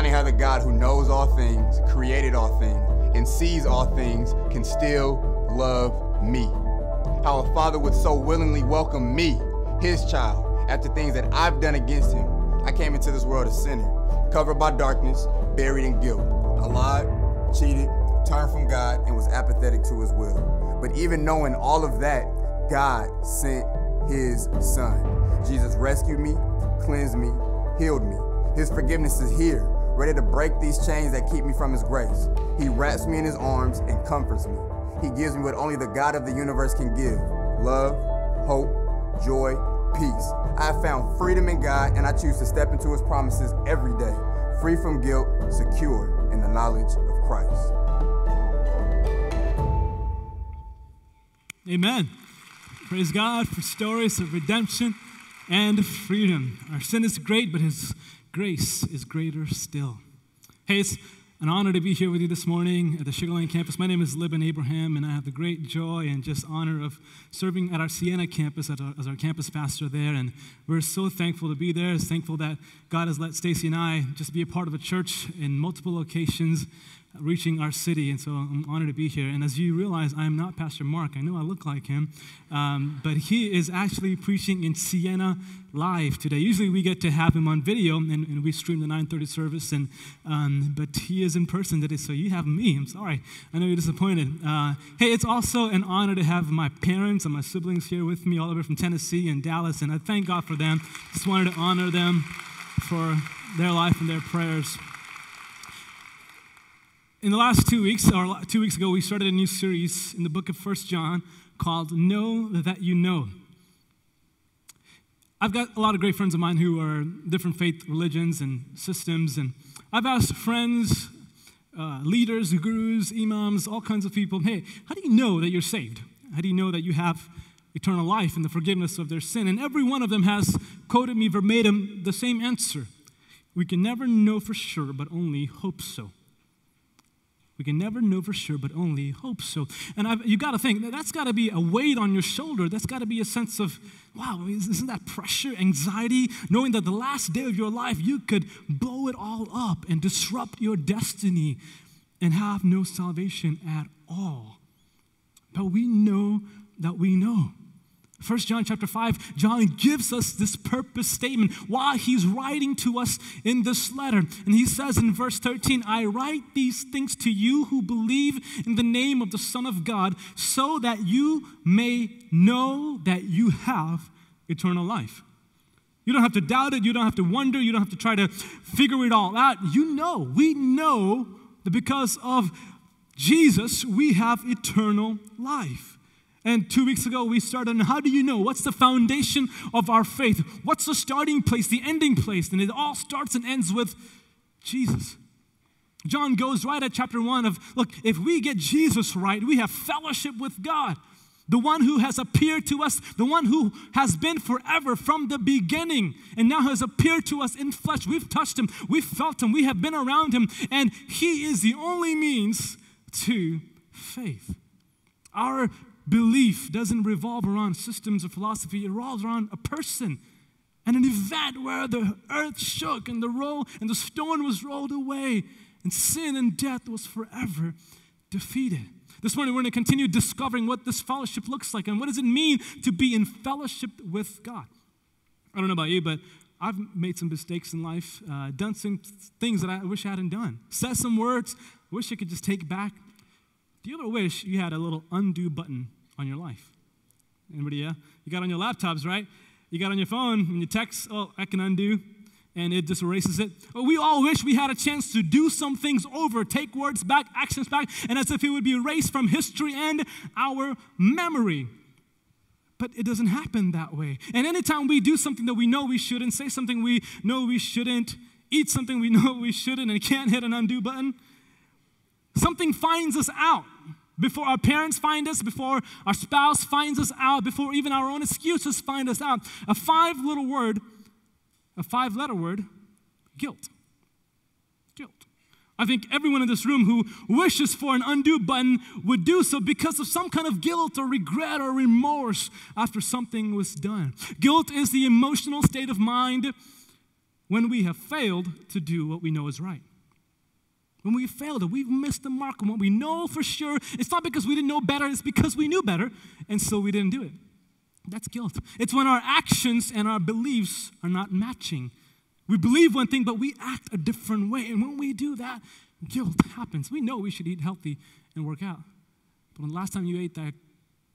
finding how the God who knows all things, created all things, and sees all things can still love me. How a father would so willingly welcome me, his child, after things that I've done against him. I came into this world a sinner, covered by darkness, buried in guilt. I lied, cheated, turned from God, and was apathetic to his will. But even knowing all of that, God sent his son. Jesus rescued me, cleansed me, healed me. His forgiveness is here, ready to break these chains that keep me from his grace. He wraps me in his arms and comforts me. He gives me what only the God of the universe can give: love, hope, joy, peace. I have found freedom in God, and I choose to step into his promises every day, free from guilt, secure in the knowledge of Christ. Amen. Praise God for stories of redemption and freedom. Our sin is great, but his grace is greater still. Hey, it's an honor to be here with you this morning at the Sugar Lane campus. My name is Libin Abraham, and I have the great joy and just honor of serving at our Siena campus as our campus pastor there. And we're so thankful to be there. It's thankful that God has let Stacy and I just be a part of a church in multiple locations, reaching our city. And so I'm honored to be here. And as you realize, I am not Pastor Mark. I know I look like him, but he is actually preaching in Siena live today. Usually we get to have him on video, and we stream the 9:30 service, and but he is in person today, so you have me. I'm sorry. I know you're disappointed. Hey, it's also an honor to have my parents and my siblings here with me, all the way from Tennessee and Dallas, and I thank God for them. Just wanted to honor them for their life and their prayers. In the last 2 weeks, or 2 weeks ago, we started a new series in the book of First John called Know That You Know. I've got a lot of great friends of mine who are different faith religions and systems, and I've asked friends, leaders, gurus, imams, all kinds of people, hey, how do you know that you're saved? How do you know that you have eternal life and the forgiveness of their sin? And every one of them has quoted me verbatim the same answer. We can never know for sure, but only hope so. We can never know for sure, but only hope so. And you've got to think, that's got to be a weight on your shoulder. That's got to be a sense of, wow, isn't that pressure, anxiety, knowing that the last day of your life, you could blow it all up and disrupt your destiny and have no salvation at all. But we know that we know. First John chapter 5, John gives us this purpose statement while he's writing to us in this letter. And he says in verse 13, I write these things to you who believe in the name of the Son of God, so that you may know that you have eternal life. You don't have to doubt it. You don't have to wonder. You don't have to try to figure it all out. You know, we know that because of Jesus, we have eternal life. And 2 weeks ago, we started on how do you know? What's the foundation of our faith? What's the starting place, the ending place? And it all starts and ends with Jesus. John goes right at chapter 1 of, look, if we get Jesus right, we have fellowship with God, the one who has appeared to us, the one who has been forever from the beginning and now has appeared to us in flesh. We've touched him. We've felt him. We have been around him. And he is the only means to faith. Our belief doesn't revolve around systems or philosophy. It revolves around a person and an event where the earth shook and the stone was rolled away and sin and death was forever defeated. This morning we're going to continue discovering what this fellowship looks like and what does it mean to be in fellowship with God. I don't know about you, but I've made some mistakes in life, done some things that I wish I hadn't done, said some words I wish I could just take back. Do you ever wish you had a little undo button on your life? Anybody, yeah? You got on your laptops, right? You got on your phone and you text, oh, I can undo, and it just erases it. Well, we all wish we had a chance to do some things over, take words back, actions back, and as if it would be erased from history and our memory. But it doesn't happen that way. And anytime we do something that we know we shouldn't, say something we know we shouldn't, eat something we know we shouldn't, and can't hit an undo button, something finds us out before our parents find us, before our spouse finds us out, before even our own excuses find us out. A five-letter word, guilt. Guilt. I think everyone in this room who wishes for an undo button would do so because of some kind of guilt or regret or remorse after something was done. Guilt is the emotional state of mind when we have failed to do what we know is right. When we failed, we've missed the mark on what we know for sure. It's not because we didn't know better, it's because we knew better, and so we didn't do it. That's guilt. It's when our actions and our beliefs are not matching. We believe one thing, but we act a different way. And when we do that, guilt happens. We know we should eat healthy and work out. But when the last time you ate that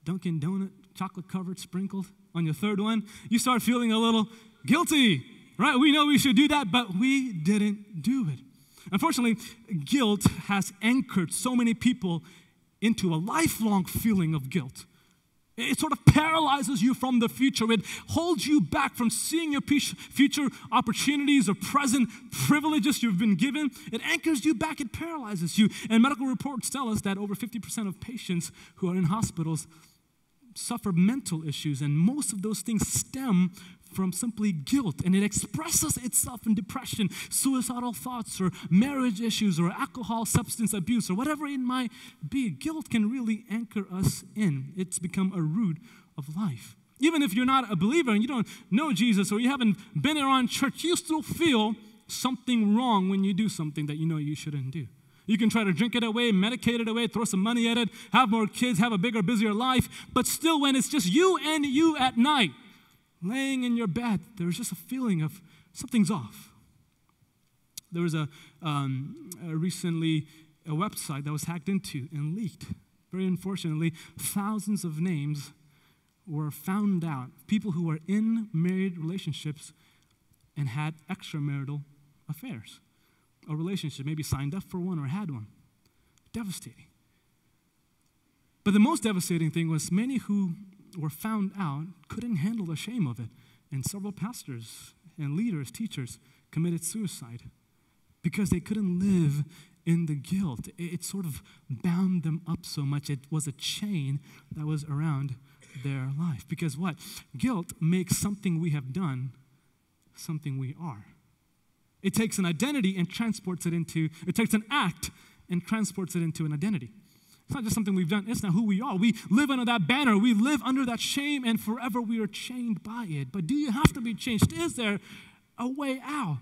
Dunkin' Donut, chocolate-covered, sprinkled on your third one, you start feeling a little guilty, right? We know we should do that, but we didn't do it. Unfortunately, guilt has anchored so many people into a lifelong feeling of guilt. It sort of paralyzes you from the future. It holds you back from seeing your future opportunities or present privileges you've been given. It anchors you back. It paralyzes you. And medical reports tell us that over 50% of patients who are in hospitals suffer mental issues, and most of those things stem from simply guilt, and it expresses itself in depression, suicidal thoughts, or marriage issues, or alcohol, substance abuse, or whatever it might be. Guilt can really anchor us in. It's become a root of life. Even if you're not a believer and you don't know Jesus or you haven't been around church, you still feel something wrong when you do something that you know you shouldn't do. You can try to drink it away, medicate it away, throw some money at it, have more kids, have a bigger, busier life, but still when it's just you and you at night, laying in your bed, there's just a feeling of something's off. There was recently a website that was hacked into and leaked. Very unfortunately, thousands of names were found out. People who were in married relationships and had extramarital affairs. A relationship, maybe signed up for one or had one. Devastating. But the most devastating thing was many who were found out couldn't handle the shame of it. And several pastors and leaders, teachers, committed suicide because they couldn't live in the guilt. It sort of bound them up so much. It was a chain that was around their life. Because what? Guilt makes something we have done something we are. It takes an identity and transports it into, it takes an act and transports it into an identity. It's not just something we've done. It's not who we are. We live under that banner. We live under that shame, and forever we are chained by it. But do you have to be changed? Is there a way out?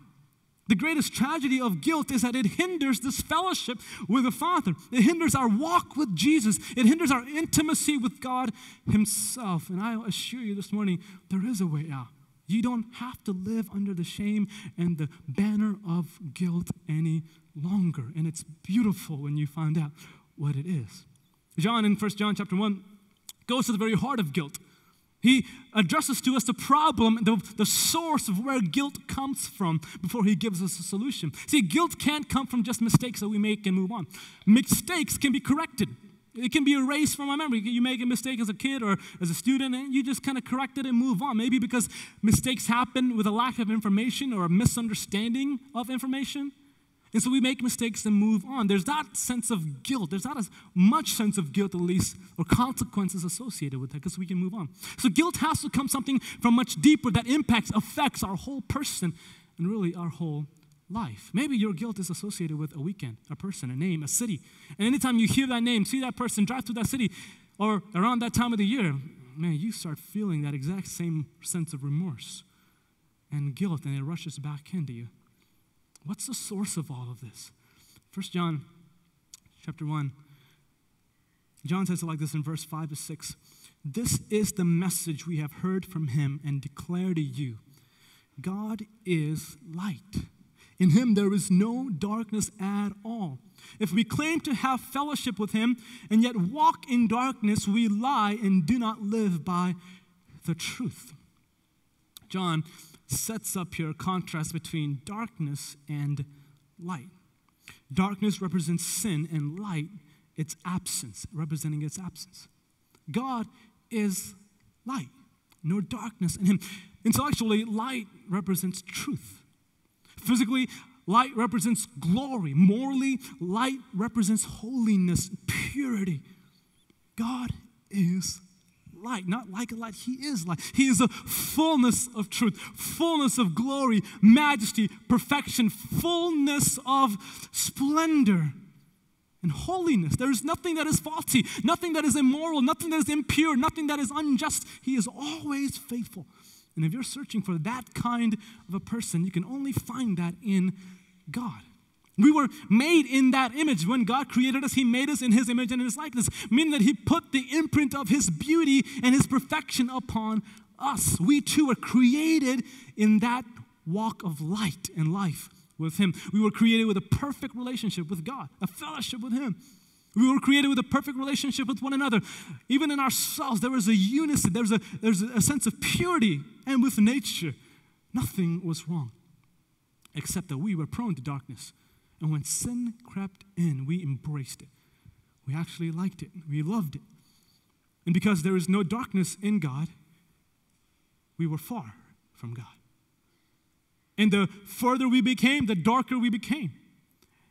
The greatest tragedy of guilt is that it hinders this fellowship with the Father. It hinders our walk with Jesus. It hinders our intimacy with God Himself. And I assure you this morning, there is a way out. You don't have to live under the shame and the banner of guilt any longer. And it's beautiful when you find out what it is. John in First John chapter 1 goes to the very heart of guilt. He addresses to us the problem, the source of where guilt comes from before he gives us a solution. See, guilt can't come from just mistakes that we make and move on. Mistakes can be corrected. It can be erased from our memory. You make a mistake as a kid or as a student, and you just kind of correct it and move on. Maybe because mistakes happen with a lack of information or a misunderstanding of information. And so we make mistakes and move on. There's that sense of guilt. There's not as much sense of guilt, at least, or consequences associated with that, because we can move on. So guilt has to come something from much deeper that impacts, affects our whole person, and really our whole life. Maybe your guilt is associated with a weekend, a person, a name, a city. And anytime you hear that name, see that person, drive through that city, or around that time of the year, man, you start feeling that exact same sense of remorse and guilt, and it rushes back into you. What's the source of all of this? First John chapter 1. John says it like this in verse 5 to 6. This is the message we have heard from him and declare to you. God is light. In him there is no darkness at all. If we claim to have fellowship with him and yet walk in darkness, we lie and do not live by the truth. John sets up here a contrast between darkness and light. Darkness represents sin, and light, its absence, representing its absence. God is light, no darkness in him. Intellectually, light represents truth. Physically, light represents glory. Morally, light represents holiness, purity. God is light, not like a light. He is light. He is a fullness of truth, fullness of glory, majesty, perfection, fullness of splendor and holiness. There is nothing that is faulty, nothing that is immoral, nothing that is impure, nothing that is unjust. He is always faithful And if you're searching for that kind of a person, you can only find that in God. We were made in that image. When God created us, He made us in His image and in His likeness, meaning that He put the imprint of His beauty and His perfection upon us. We too were created in that walk of light and life with Him. We were created with a perfect relationship with God, a fellowship with Him. We were created with a perfect relationship with one another. Even in ourselves, there was a unison. There's a sense of purity. And with nature, nothing was wrong, except that we were prone to darkness. And when sin crept in, we embraced it. We actually liked it. We loved it. And because there is no darkness in God, we were far from God. And the further we became, the darker we became.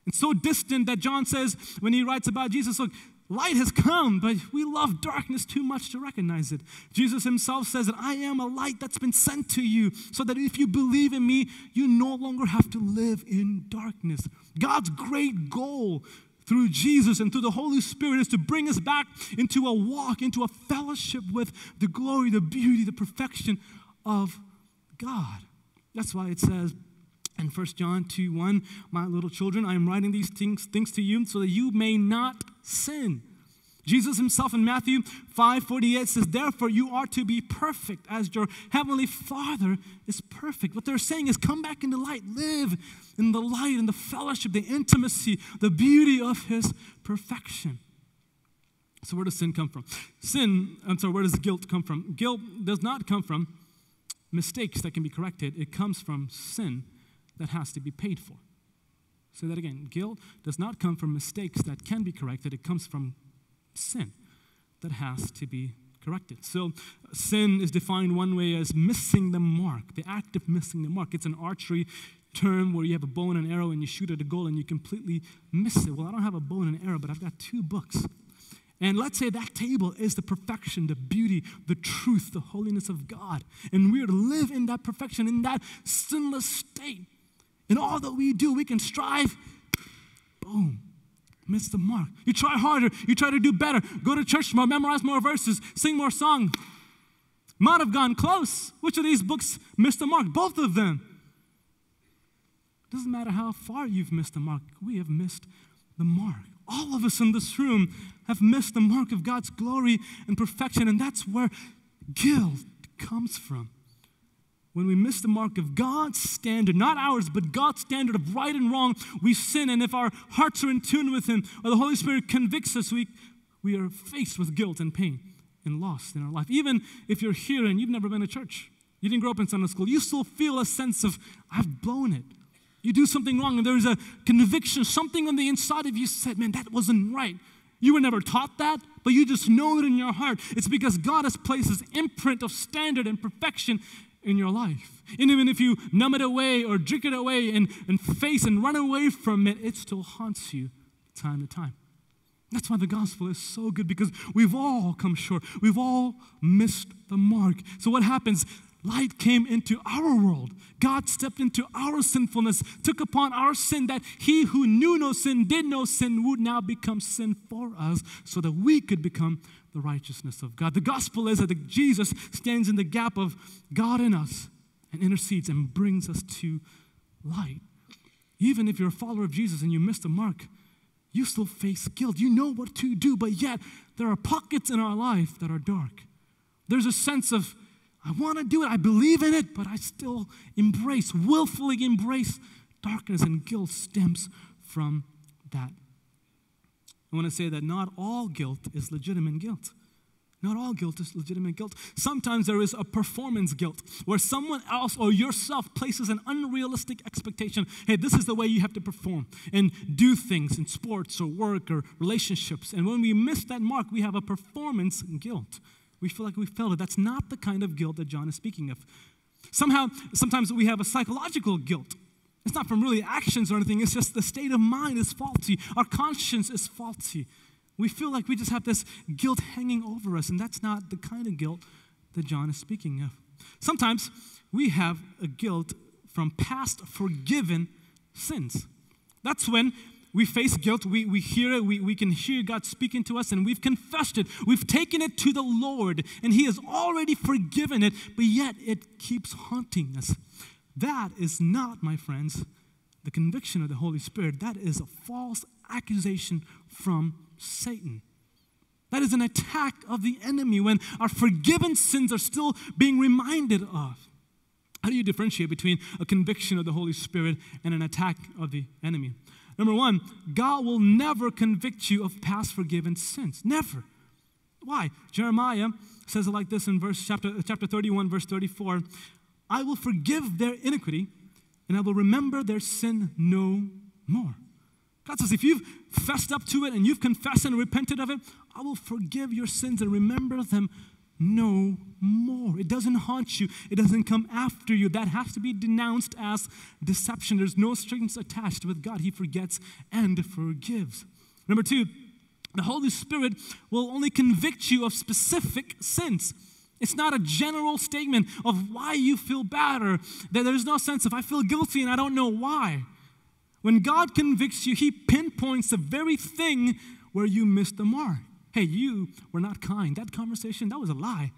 And so distant that John says when he writes about Jesus, look, light has come, but we love darkness too much to recognize it. Jesus Himself says that I am a light that's been sent to you so that if you believe in me, you no longer have to live in darkness. God's great goal through Jesus and through the Holy Spirit is to bring us back into a walk, into a fellowship with the glory, the beauty, the perfection of God. That's why it says, in First John 2:1, my little children, I am writing these things to you so that you may not sin. Jesus Himself in Matthew 5:48 says, therefore you are to be perfect as your heavenly Father is perfect. What they're saying is come back into light, live in the light and the fellowship, the intimacy, the beauty of His perfection. So where does sin come from? Where does guilt come from? Guilt does not come from mistakes that can be corrected. It comes from sin that has to be paid for. Say that again. Guilt does not come from mistakes that can be corrected. It comes from sin that has to be corrected. So sin is defined one way as missing the mark, the act of missing the mark. It's an archery term where you have a bow and an arrow and you shoot at a goal and you completely miss it. Well, I don't have a bow and an arrow, but I've got two books. And let's say that table is the perfection, the beauty, the truth, the holiness of God. And we are to live in that perfection, in that sinless state. In all that we do, we can strive, boom, miss the mark. You try harder, you try to do better, go to church more, memorize more verses, sing more songs. Might have gone close. Which of these books missed the mark? Both of them. Doesn't matter how far you've missed the mark, we have missed the mark. All of us in this room have missed the mark of God's glory and perfection, and that's where guilt comes from. When we miss the mark of God's standard, not ours, but God's standard of right and wrong, we sin. And if our hearts are in tune with Him, or the Holy Spirit convicts us, we are faced with guilt and pain and loss in our life. Even if you're here and you've never been to church, you didn't grow up in Sunday school, you still feel a sense of, I've blown it. You do something wrong and there's a conviction, something on the inside of you said, man, that wasn't right. You were never taught that, but you just know it in your heart. It's because God has placed His imprint of standard and perfection in your life. And even if you numb it away or drink it away and face and run away from it, it still haunts you time to time. That's why the gospel is so good, because we've all come short. We've all missed the mark. So what happens? Light came into our world. God stepped into our sinfulness, took upon our sin, that He who knew no sin, did no sin, would now become sin for us so that we could become the righteousness of God. The gospel is that Jesus stands in the gap of God in us and intercedes and brings us to light. Even if you're a follower of Jesus and you missed the mark, you still face guilt. You know what to do, but yet there are pockets in our life that are dark. There's a sense of, I want to do it, I believe in it, but I still willfully embrace darkness, and guilt stems from that. I want to say that not all guilt is legitimate guilt. Not all guilt is legitimate guilt. Sometimes there is a performance guilt where someone else or yourself places an unrealistic expectation. Hey, this is the way you have to perform and do things in sports or work or relationships. And when we miss that mark, we have a performance guilt. We feel like we failed it. That's not the kind of guilt that John is speaking of. Sometimes we have a psychological guilt. It's not from really actions or anything. It's just the state of mind is faulty. Our conscience is faulty. We feel like we just have this guilt hanging over us, and that's not the kind of guilt that John is speaking of. Sometimes we have a guilt from past forgiven sins. That's when we face guilt, we hear it, we can hear God speaking to us, and we've confessed it. We've taken it to the Lord, and He has already forgiven it, but yet it keeps haunting us. That is not, my friends, the conviction of the Holy Spirit. That is a false accusation from Satan. That is an attack of the enemy when our forgiven sins are still being reminded of. How do you differentiate between a conviction of the Holy Spirit and an attack of the enemy? Number one, God will never convict you of past forgiven sins. Never. Why? Jeremiah says it like this in chapter 31, verse 34. I will forgive their iniquity, and I will remember their sin no more. God says, if you've fessed up to it and you've confessed and repented of it, I will forgive your sins and remember them no more. It doesn't haunt you. It doesn't come after you. That has to be denounced as deception. There's no strings attached with God. He forgets and forgives. Number two, the Holy Spirit will only convict you of specific sins. It's not a general statement of why you feel bad or that there's no sense of I feel guilty and I don't know why. When God convicts you, He pinpoints the very thing where you missed the mark. Hey, you were not kind. That conversation, that was a lie.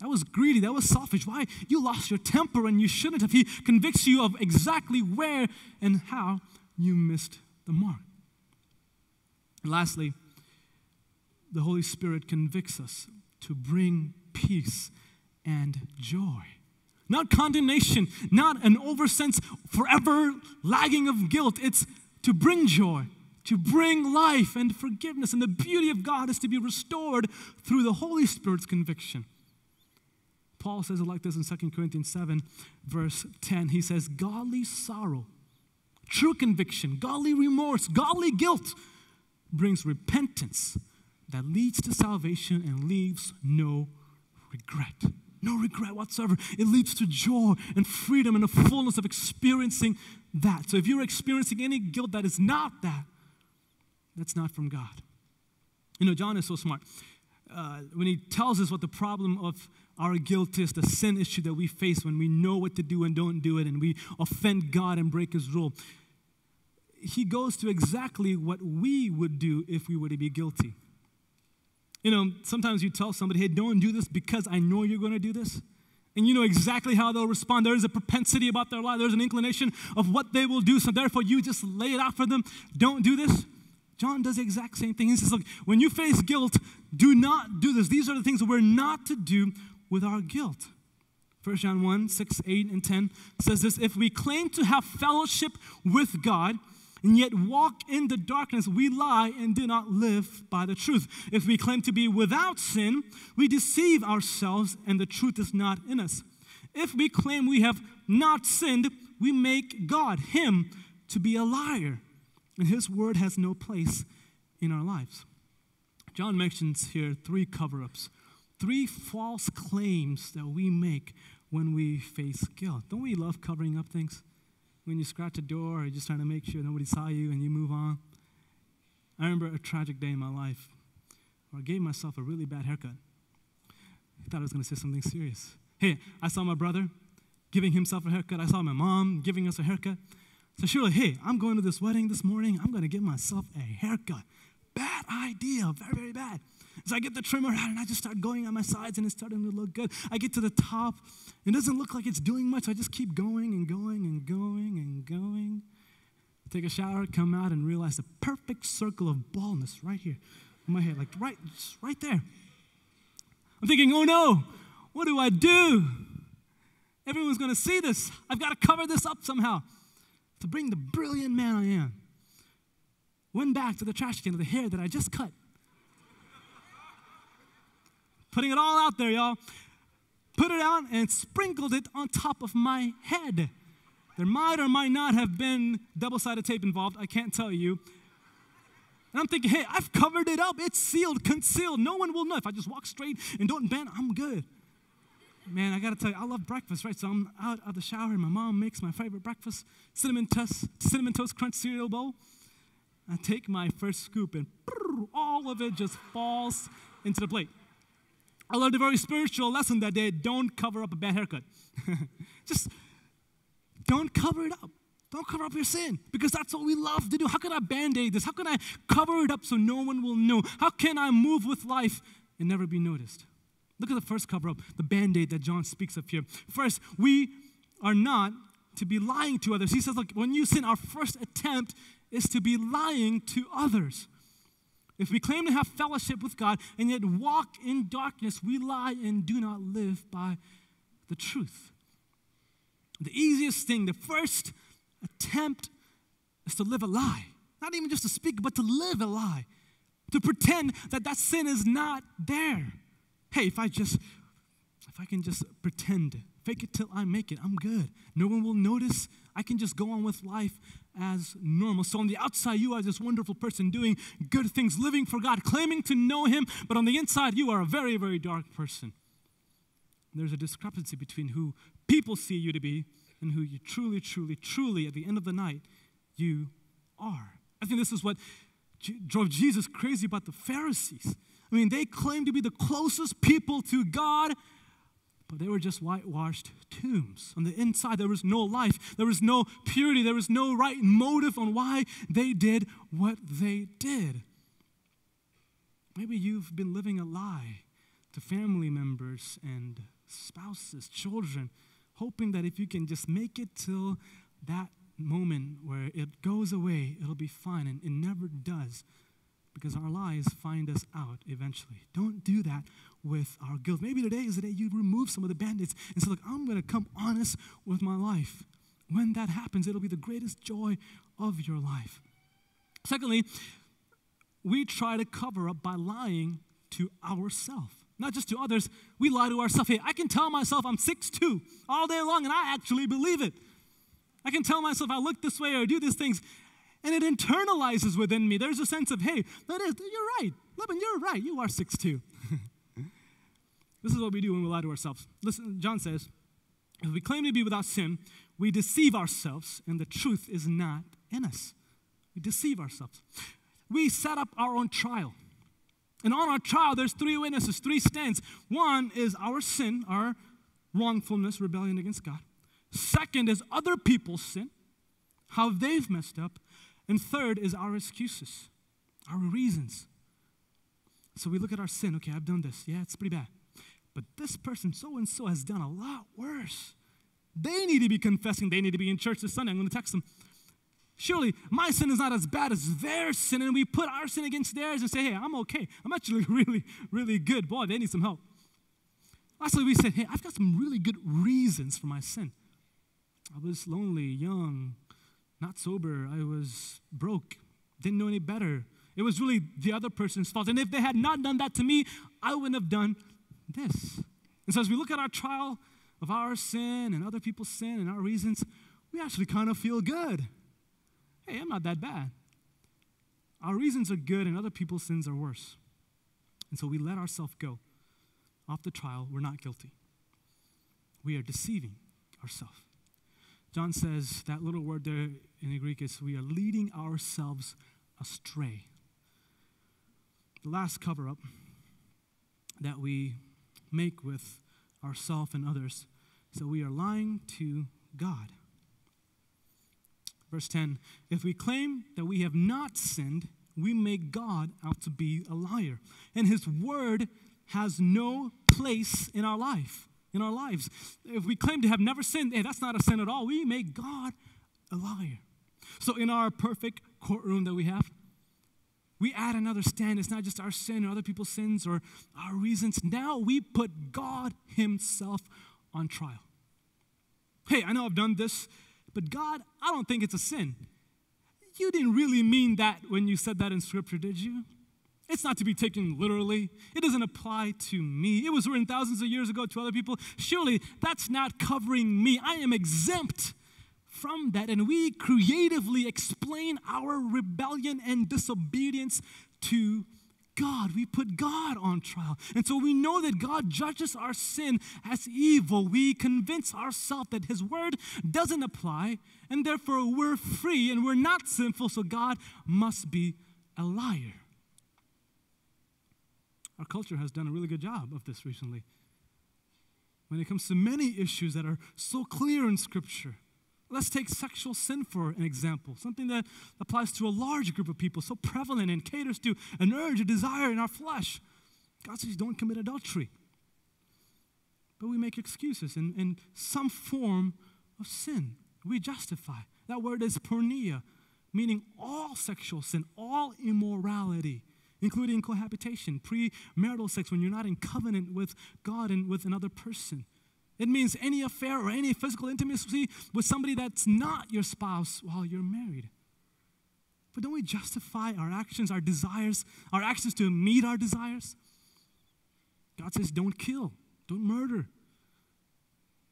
That was greedy. That was selfish. Why? You lost your temper and you shouldn't have. He convicts you of exactly where and how you missed the mark. And lastly, the Holy Spirit convicts us to bring peace and joy. Not condemnation, not an oversense, forever lagging of guilt. It's to bring joy, to bring life and forgiveness. And the beauty of God is to be restored through the Holy Spirit's conviction. Paul says it like this in 2 Corinthians 7, verse 10. He says, godly sorrow, true conviction, godly remorse, godly guilt brings repentance that leads to salvation and leaves no regret. No regret whatsoever. It leads to joy and freedom and the fullness of experiencing that. So if you're experiencing any guilt that is not that, that's not from God. You know, John is so smart. When he tells us what the problem of our guilt is, the sin issue that we face when we know what to do and don't do it and we offend God and break His rule, he goes to exactly what we would do if we were to be guilty. You know, sometimes you tell somebody, hey, don't do this because I know you're going to do this. And you know exactly how they'll respond. There is a propensity about their life. There's an inclination of what they will do. So therefore, you just lay it out for them. Don't do this. John does the exact same thing. He says, look, when you face guilt, do not do this. These are the things that we're not to do with our guilt. First John 1, 6, 8, and 10 says this, if we claim to have fellowship with God, and yet walk in the darkness, we lie and do not live by the truth. If we claim to be without sin, we deceive ourselves and the truth is not in us. If we claim we have not sinned, we make God, Him, to be a liar. And His word has no place in our lives. John mentions here three cover-ups, three false claims that we make when we face guilt. Don't we love covering up things? When you scratch a door, you're just trying to make sure nobody saw you and you move on. I remember a tragic day in my life where I gave myself a really bad haircut. I thought I was going to say something serious. Hey, I saw my brother giving himself a haircut. I saw my mom giving us a haircut. So surely, hey, I'm going to this wedding this morning. I'm going to give myself a haircut. Bad idea, very, very bad. So I get the trimmer out and I just start going on my sides and it's starting to look good. I get to the top. It doesn't look like it's doing much. So I just keep going and going and going and going. Take a shower, come out and realize the perfect circle of baldness right here in my head, like right there. I'm thinking, oh no, what do I do? Everyone's going to see this. I've got to cover this up somehow to bring the brilliant man I am. Went back to the trash can of the hair that I just cut. Putting it all out there, y'all. Put it out and sprinkled it on top of my head. There might or might not have been double-sided tape involved. I can't tell you. And I'm thinking, hey, I've covered it up. It's sealed, concealed. No one will know. If I just walk straight and don't bend, I'm good. Man, I got to tell you, I love breakfast, right? So I'm out of the shower, and my mom makes my favorite breakfast, cinnamon toast crunch cereal bowl. I take my first scoop, and all of it just falls into the plate. I learned a very spiritual lesson that day. Don't cover up a bad haircut. Just don't cover it up. Don't cover up your sin, because that's what we love to do. How can I band-aid this? How can I cover it up so no one will know? How can I move with life and never be noticed? Look at the first cover-up, the band-aid that John speaks of here. First, we are not to be lying to others. He says, look, when you sin, our first attempt is to be lying to others. If we claim to have fellowship with God and yet walk in darkness, we lie and do not live by the truth. The easiest thing, the first attempt is to live a lie. Not even just to speak, but to live a lie. To pretend that that sin is not there. Hey, if I can just pretend, fake it till I make it, I'm good. No one will notice. I can just go on with life as normal. So on the outside, you are this wonderful person doing good things, living for God, claiming to know Him. But on the inside, you are a very, very dark person. There's a discrepancy between who people see you to be and who you truly, truly, truly, at the end of the night, you are. I think this is what drove Jesus crazy about the Pharisees. I mean, they claimed to be the closest people to God, but they were just whitewashed tombs. On the inside, there was no life. There was no purity. There was no right motive on why they did what they did. Maybe you've been living a lie to family members and spouses, children, hoping that if you can just make it till that moment where it goes away, it'll be fine, and it never does. Because our lies find us out eventually. Don't do that with our guilt. Maybe today is the day you remove some of the band-aids and say, look, I'm going to come honest with my life. When that happens, it'll be the greatest joy of your life. Secondly, we try to cover up by lying to ourselves. Not just to others, we lie to ourselves. Hey, I can tell myself I'm 6'2" all day long, and I actually believe it. I can tell myself I look this way or do these things, and it internalizes within me. There's a sense of, hey, that is, you're right. Libin, you're right. You are 6'2". This is what we do when we lie to ourselves. Listen, John says, if we claim to be without sin, we deceive ourselves, and the truth is not in us. We deceive ourselves. We set up our own trial. And on our trial, there's three witnesses, three stands. One is our sin, our wrongfulness, rebellion against God. Second is other people's sin, how they've messed up. And third is our excuses, our reasons. So we look at our sin. Okay, I've done this. Yeah, it's pretty bad. But this person, so-and-so, has done a lot worse. They need to be confessing. They need to be in church this Sunday. I'm going to text them. Surely, my sin is not as bad as their sin. And we put our sin against theirs and say, hey, I'm okay. I'm actually really, really good. Boy, they need some help. Lastly, we said, hey, I've got some really good reasons for my sin. I was lonely, young, not sober. I was broke, didn't know any better. It was really the other person's fault. And if they had not done that to me, I wouldn't have done this. And so as we look at our trial of our sin and other people's sin and our reasons, we actually kind of feel good. Hey, I'm not that bad. Our reasons are good and other people's sins are worse. And so we let ourselves go. Off the trial, we're not guilty. We are deceiving ourselves. John says that little word there in the Greek is we are leading ourselves astray. The last cover-up that we make with ourselves and others is that we are lying to God. Verse 10, if we claim that we have not sinned, we make God out to be a liar. And His word has no place in our life, in our lives. If we claim to have never sinned, hey, that's not a sin at all. We make God a liar. So in our perfect courtroom that we have, we add another stand. It's not just our sin or other people's sins or our reasons. Now we put God Himself on trial. Hey, I know I've done this, but God, I don't think it's a sin. You didn't really mean that when you said that in Scripture, did you? It's not to be taken literally. It doesn't apply to me. It was written thousands of years ago to other people. Surely that's not covering me. I am exempt from that. And we creatively explain our rebellion and disobedience to God. We put God on trial. And so we know that God judges our sin as evil. We convince ourselves that His word doesn't apply, and therefore we're free and we're not sinful, so God must be a liar. Our culture has done a really good job of this recently. When it comes to many issues that are so clear in Scripture, Let's take sexual sin for an example, something that applies to a large group of people, so prevalent and caters to an urge, a desire in our flesh. God says, don't commit adultery. But we make excuses in some form of sin. We justify. That word is porneia, meaning all sexual sin, all immorality, including cohabitation, premarital sex, when you're not in covenant with God and with another person. It means any affair or any physical intimacy with somebody that's not your spouse while you're married. But don't we justify our actions, our desires, our actions to meet our desires? God says, don't kill, don't murder.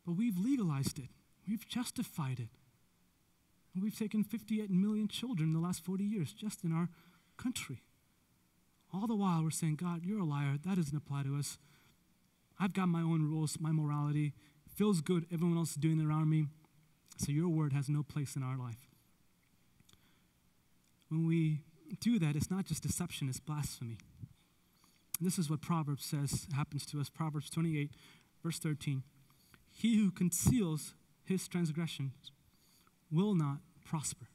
But we've legalized it. We've justified it. And we've taken 58 million children in the last 40 years just in our country. All the while we're saying, God, you're a liar. That doesn't apply to us. I've got my own rules, my morality. It feels good. Everyone else is doing it around me. So your word has no place in our life. When we do that, it's not just deception, it's blasphemy. And this is what Proverbs says happens to us. Proverbs 28, verse 13. He who conceals his transgressions will not prosper.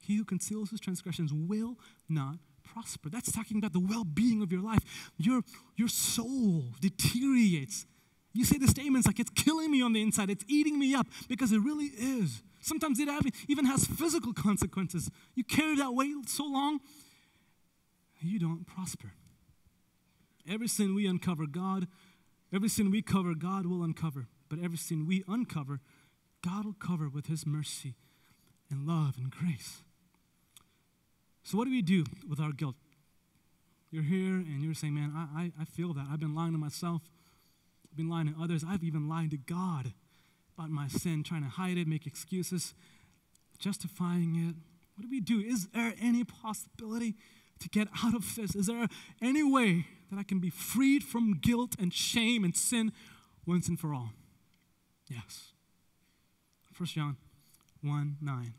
He who conceals his transgressions will not prosper. That's talking about the well-being of your life. Your soul deteriorates. You say the statements like, it's killing me on the inside, it's eating me up, because it really is. Sometimes it even has physical consequences. You carry that weight so long, you don't prosper. Every sin we uncover, God, every sin we cover, God will uncover. But every sin we uncover, God will cover with his mercy and love and grace. So what do we do with our guilt? You're here and you're saying, man, I feel that. I've been lying to myself. I've been lying to others. I've even lied to God about my sin, trying to hide it, make excuses, justifying it. What do we do? Is there any possibility to get out of this? Is there any way that I can be freed from guilt and shame and sin once and for all? Yes. First John 1:9.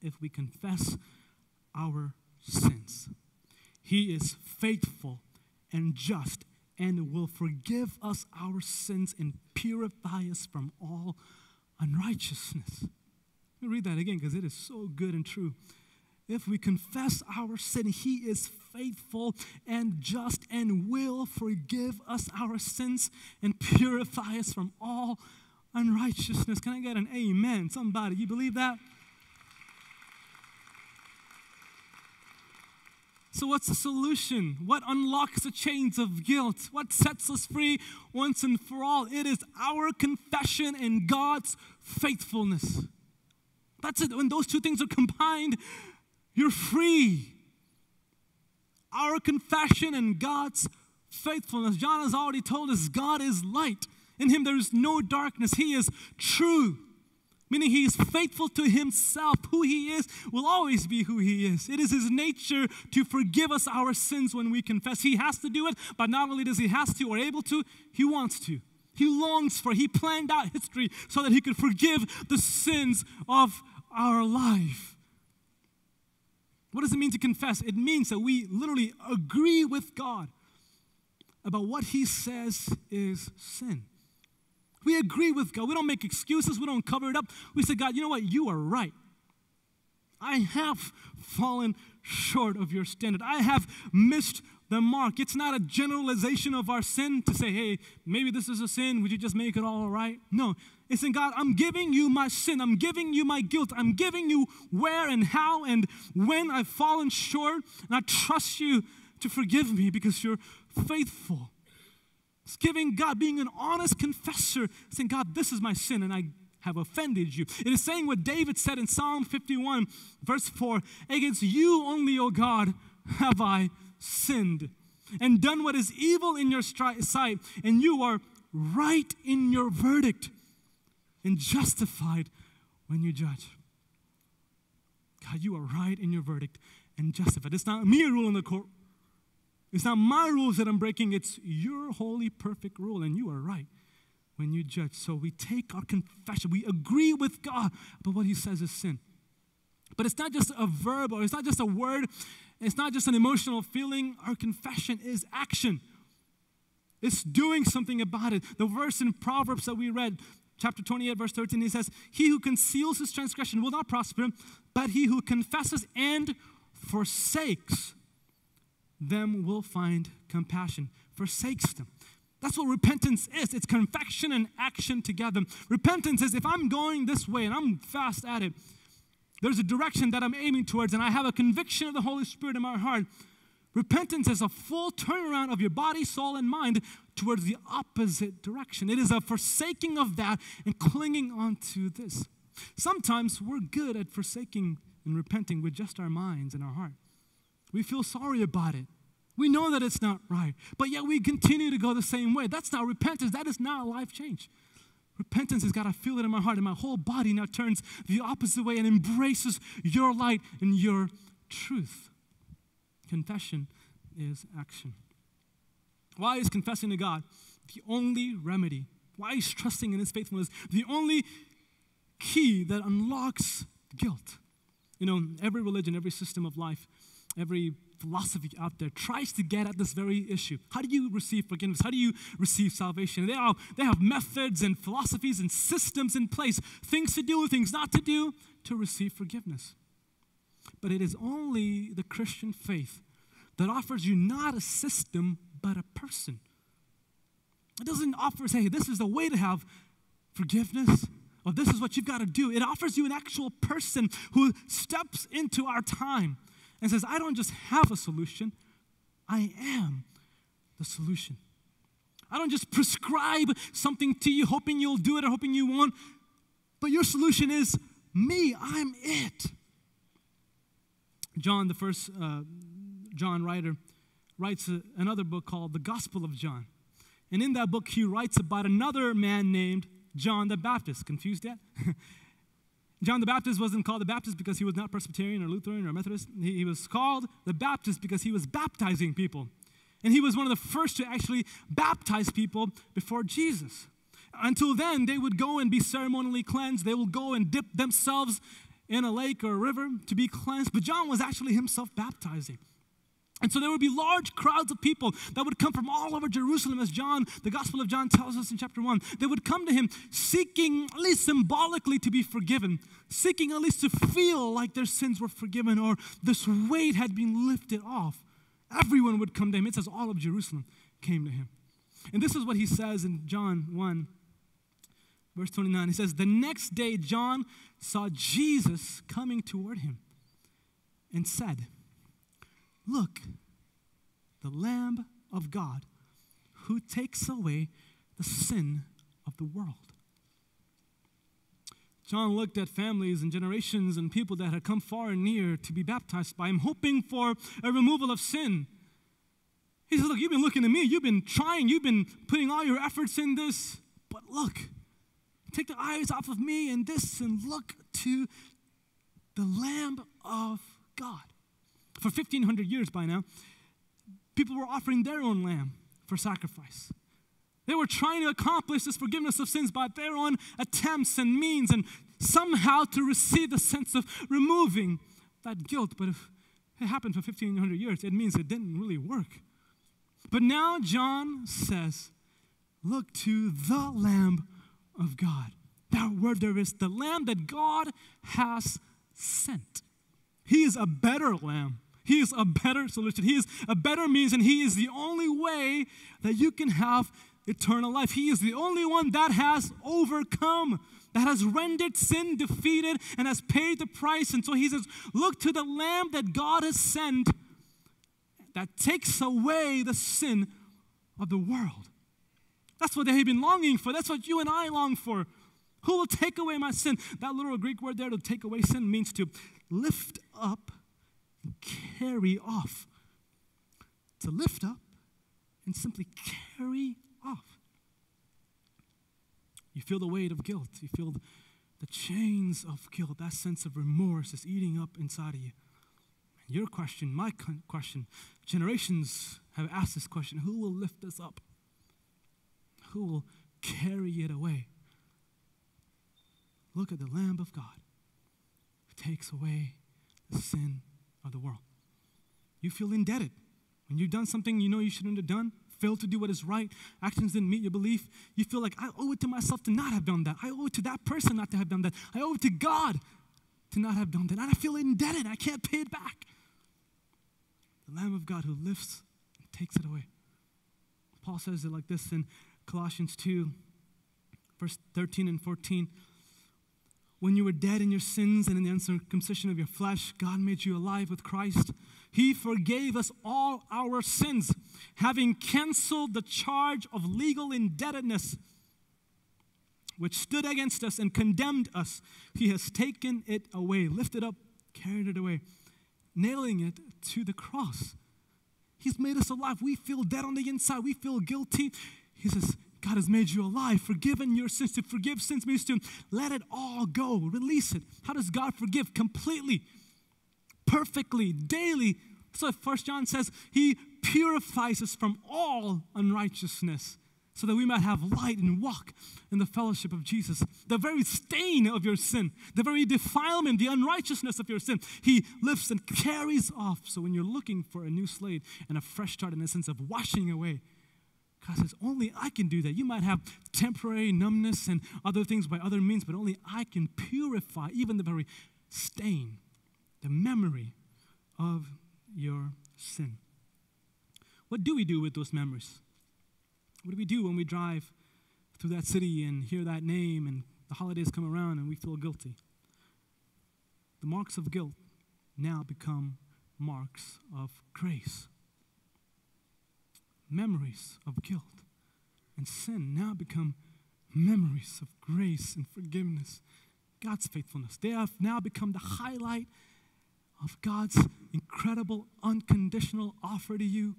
If we confess our sins, he is faithful and just and will forgive us our sins and purify us from all unrighteousness. Let me read that again because it is so good and true. If we confess our sin, he is faithful and just and will forgive us our sins and purify us from all unrighteousness. Can I get an amen? Somebody, you believe that? So what's the solution? What unlocks the chains of guilt? What sets us free once and for all? It is our confession and God's faithfulness. That's it. When those two things are combined, you're free. Our confession and God's faithfulness. John has already told us God is light. In him there is no darkness. He is true. Meaning he is faithful to himself. Who he is will always be who he is. It is his nature to forgive us our sins when we confess. He has to do it, but not only does he has to or able to, he wants to. He longs for, he planned out history so that he could forgive the sins of our life. What does it mean to confess? It means that we literally agree with God about what he says is sin. We agree with God. We don't make excuses. We don't cover it up. We say, God, you know what? You are right. I have fallen short of your standard. I have missed the mark. It's not a generalization of our sin to say, hey, maybe this is a sin. Would you just make it all right? No. It's in God, I'm giving you my sin. I'm giving you my guilt. I'm giving you where and how and when I've fallen short. And I trust you to forgive me because you're faithful. It's giving God, being an honest confessor, saying, God, this is my sin and I have offended you. It is saying what David said in Psalm 51, verse 4, against you only, O God, have I sinned and done what is evil in your sight, and you are right in your verdict and justified when you judge. God, you are right in your verdict and justified. It's not me ruling the court. It's not my rules that I'm breaking. It's your holy, perfect rule, and you are right when you judge. So we take our confession. We agree with God about what he says is sin. But it's not just a verb or it's not just a word. It's not just an emotional feeling. Our confession is action. It's doing something about it. The verse in Proverbs that we read, chapter 28, verse 13, he says, "He who conceals his transgression will not prosper, but he who confesses and forsakes them will find compassion." Forsakes them. That's what repentance is. It's confession and action together. Repentance is, if I'm going this way and I'm fast at it, there's a direction that I'm aiming towards and I have a conviction of the Holy Spirit in my heart. Repentance is a full turnaround of your body, soul, and mind towards the opposite direction. It is a forsaking of that and clinging on to this. Sometimes we're good at forsaking and repenting with just our minds and our heart. We feel sorry about it. We know that it's not right, but yet we continue to go the same way. That's not repentance. That is not life change. Repentance has got to feel it in my heart, and my whole body now turns the opposite way and embraces your light and your truth. Confession is action. Why is confessing to God the only remedy? Why is trusting in His faithfulness the only key that unlocks guilt? You know, every religion, every system of life, every philosophy out there tries to get at this very issue. How do you receive forgiveness? How do you receive salvation? They have methods and philosophies and systems in place, things to do, things not to do, to receive forgiveness. But it is only the Christian faith that offers you not a system, but a person. It doesn't offer, say, hey, this is the way to have forgiveness, or this is what you've got to do. It offers you an actual person who steps into our time and says, I don't just have a solution, I am the solution. I don't just prescribe something to you, hoping you'll do it or hoping you won't, but your solution is me, I'm it. John, the first John writer, writes another book called The Gospel of John. And in that book, he writes about another man named John the Baptist. Confused yet? John the Baptist wasn't called the Baptist because he was not Presbyterian or Lutheran or Methodist. He was called the Baptist because he was baptizing people. And he was one of the first to actually baptize people before Jesus. Until then, they would go and be ceremonially cleansed. They will go and dip themselves in a lake or a river to be cleansed. But John was actually himself baptizing. And so there would be large crowds of people that would come from all over Jerusalem, as John, the Gospel of John tells us in chapter 1. They would come to him seeking, at least symbolically, to be forgiven, seeking at least to feel like their sins were forgiven or this weight had been lifted off. Everyone would come to him. It says all of Jerusalem came to him. And this is what he says in John 1, verse 29. He says, the next day John saw Jesus coming toward him and said, look, the Lamb of God who takes away the sin of the world. John looked at families and generations and people that had come far and near to be baptized by him, hoping for a removal of sin. He says, look, you've been looking at me. You've been trying. You've been putting all your efforts in this. But look, take the eyes off of me and this and look to the Lamb of God. For 1,500 years by now, people were offering their own lamb for sacrifice. They were trying to accomplish this forgiveness of sins by their own attempts and means and somehow to receive the sense of removing that guilt. But if it happened for 1,500 years, it means it didn't really work. But now John says, look to the Lamb of God. That word there is the Lamb that God has sent. He is a better lamb. He is a better solution. He is a better means, and He is the only way that you can have eternal life. He is the only one that has overcome, that has rendered sin defeated and has paid the price. And so he says, look to the Lamb that God has sent that takes away the sin of the world. That's what they have been longing for. That's what you and I long for. Who will take away my sin? That little Greek word there, to take away sin, means to lift up and carry off. To lift up and simply carry off. You feel the weight of guilt. You feel the chains of guilt. That sense of remorse is eating up inside of you. And your question, my question, generations have asked this question. Who will lift us up? Who will carry it away? Look at the Lamb of God who takes away the sin of the world. You feel indebted. When you've done something you know you shouldn't have done, failed to do what is right, actions didn't meet your belief, you feel like, I owe it to myself to not have done that. I owe it to that person not to have done that. I owe it to God to not have done that. And I feel indebted. I can't pay it back. The Lamb of God who lifts and takes it away. Paul says it like this in Colossians 2, verse 13 and 14. When you were dead in your sins and in the uncircumcision of your flesh, God made you alive with Christ. He forgave us all our sins, having canceled the charge of legal indebtedness, which stood against us and condemned us. He has taken it away, lifted up, carried it away, nailing it to the cross. He's made us alive. We feel dead on the inside. We feel guilty. He says, God has made you alive, forgiven your sins. To forgive sins means to let it all go, release it. How does God forgive? Completely, perfectly, daily. So First John says he purifies us from all unrighteousness so that we might have light and walk in the fellowship of Jesus. The very stain of your sin, the very defilement, the unrighteousness of your sin, he lifts and carries off. So when you're looking for a new slate and a fresh start in the sense of washing away, God says, only I can do that. You might have temporary numbness and other things by other means, but only I can purify even the very stain, the memory of your sin. What do we do with those memories? What do we do when we drive through that city and hear that name and the holidays come around and we feel guilty? The marks of guilt now become marks of grace. Memories of guilt and sin now become memories of grace and forgiveness, God's faithfulness. They have now become the highlight of God's incredible, unconditional offer to you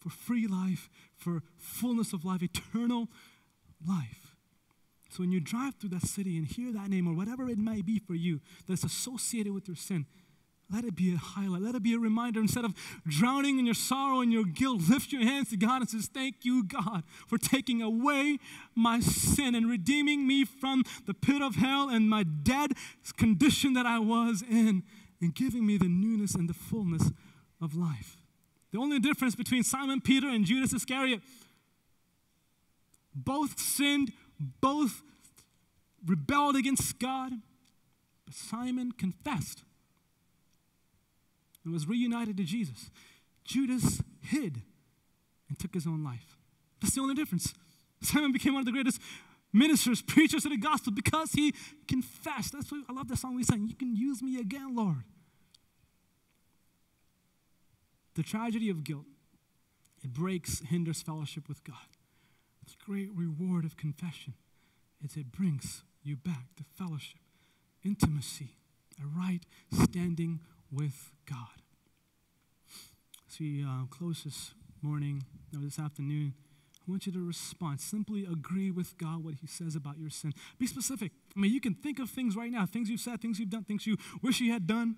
for free life, for fullness of life, eternal life. So when you drive through that city and hear that name or whatever it may be for you that's associated with your sin, let it be a highlight. Let it be a reminder. Instead of drowning in your sorrow and your guilt, lift your hands to God and says, thank you, God, for taking away my sin and redeeming me from the pit of hell and my dead condition that I was in and giving me the newness and the fullness of life. The only difference between Simon Peter and Judas Iscariot, both sinned, both rebelled against God, but Simon confessed and was reunited to Jesus. Judas hid and took his own life. That's the only difference. Simon became one of the greatest ministers, preachers of the gospel because he confessed. That's why I love that song we sang, You Can Use Me Again, Lord. The tragedy of guilt, it breaks, hinders fellowship with God. The great reward of confession is it brings you back to fellowship, intimacy, a right standing with God. As we close this morning or this afternoon, I want you to respond. Simply agree with God what he says about your sin. Be specific. I mean, you can think of things right now, things you've said, things you've done, things you wish you had done.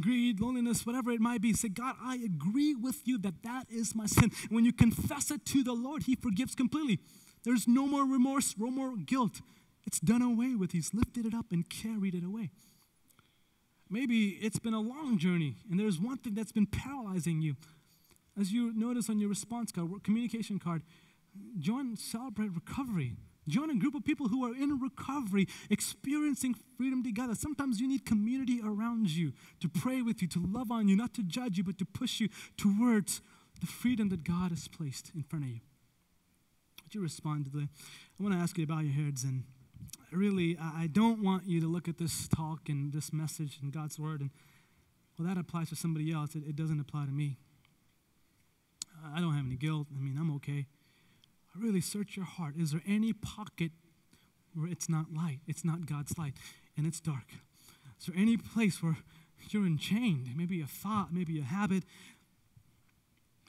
Greed, loneliness, whatever it might be. Say, God, I agree with you that that is my sin. And when you confess it to the Lord, he forgives completely. There's no more remorse, no more guilt. It's done away with. He's lifted it up and carried it away. Maybe it's been a long journey, and there's one thing that's been paralyzing you. As you notice on your response card, communication card, join Celebrate Recovery. Join a group of people who are in recovery, experiencing freedom together. Sometimes you need community around you to pray with you, to love on you, not to judge you, but to push you towards the freedom that God has placed in front of you. Would you respond to that? I want to ask you to bow your heads and really, I don't want you to look at this talk and this message and God's word and, well, that applies to somebody else. It doesn't apply to me. I don't have any guilt. I mean, I'm okay. Really search your heart. Is there any pocket where it's not light? It's not God's light and it's dark. Is there any place where you're enchained? Maybe a thought, maybe a habit,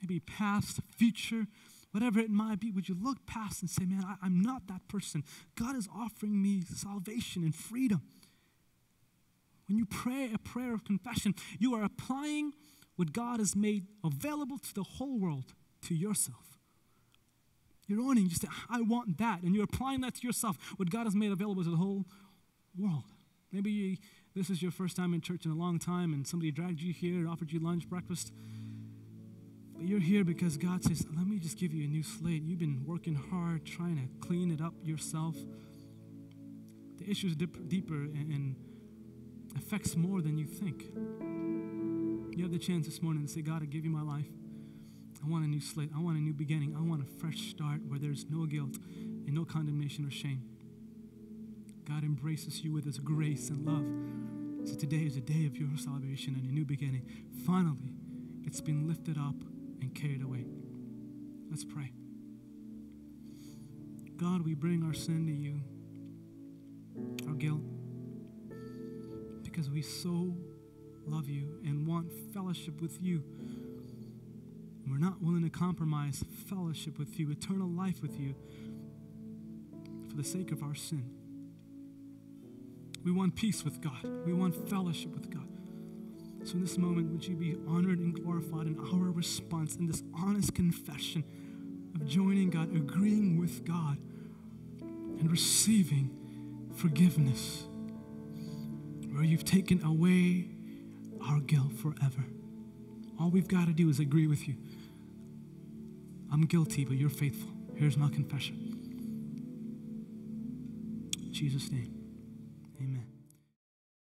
maybe past, future, whatever it might be, would you look past and say, man, I'm not that person. God is offering me salvation and freedom. When you pray a prayer of confession, you are applying what God has made available to the whole world to yourself. You're owning, you say, I want that. And you're applying that to yourself, what God has made available to the whole world. Maybe this is your first time in church in a long time and somebody dragged you here and offered you lunch, breakfast. You're here because God says, let me just give you a new slate. You've been working hard trying to clean it up yourself. The issue is deeper and affects more than you think. You have the chance this morning to say, God, I give you my life. I want a new slate. I want a new beginning. I want a fresh start where there's no guilt and no condemnation or shame. God embraces you with his grace and love. So today is a day of your salvation and a new beginning. Finally, it's been lifted up and carried away. Let's pray. God, we bring our sin to you, our guilt, because we so love you and want fellowship with you. We're not willing to compromise fellowship with you, eternal life with you, for the sake of our sin. We want peace with God. We want fellowship with God. So in this moment, would you be honored and glorified in our response, in this honest confession of joining God, agreeing with God, and receiving forgiveness, where you've taken away our guilt forever. All we've got to do is agree with you. I'm guilty, but you're faithful. Here's my confession. In Jesus' name, amen.